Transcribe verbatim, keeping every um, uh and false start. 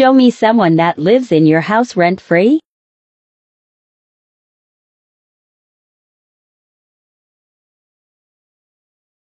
Don't meet someone that lives in your house rent-free?